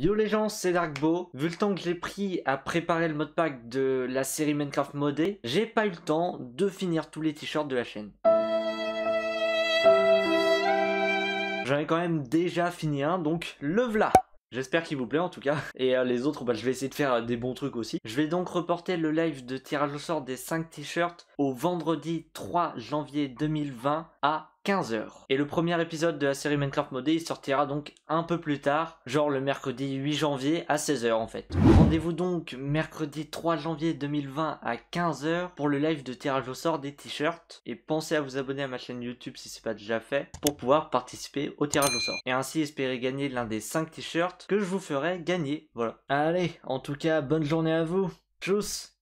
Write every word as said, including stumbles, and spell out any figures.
Yo les gens, c'est DarkBow. Vu le temps que j'ai pris à préparer le modpack de la série Minecraft modée, j'ai pas eu le temps de finir tous les t-shirts de la chaîne. J'en ai quand même déjà fini un, donc le v'là. J'espère qu'il vous plaît en tout cas. Et euh, les autres, bah, je vais essayer de faire euh, des bons trucs aussi. Je vais donc reporter le live de tirage au sort des cinq t-shirts au vendredi trois janvier deux mille vingt à quinze heures. Et le premier épisode de la série Minecraft modée, il sortira donc un peu plus tard, genre le mercredi huit janvier à seize heures en fait. Rendez-vous donc mercredi trois janvier deux mille vingt à quinze heures pour le live de tirage au sort des t-shirts. Et pensez à vous abonner à ma chaîne YouTube si c'est pas déjà fait, pour pouvoir participer au tirage au sort. Et ainsi espérer gagner l'un des cinq t-shirts que je vous ferai gagner, voilà. Allez, en tout cas, bonne journée à vous. Tchuss.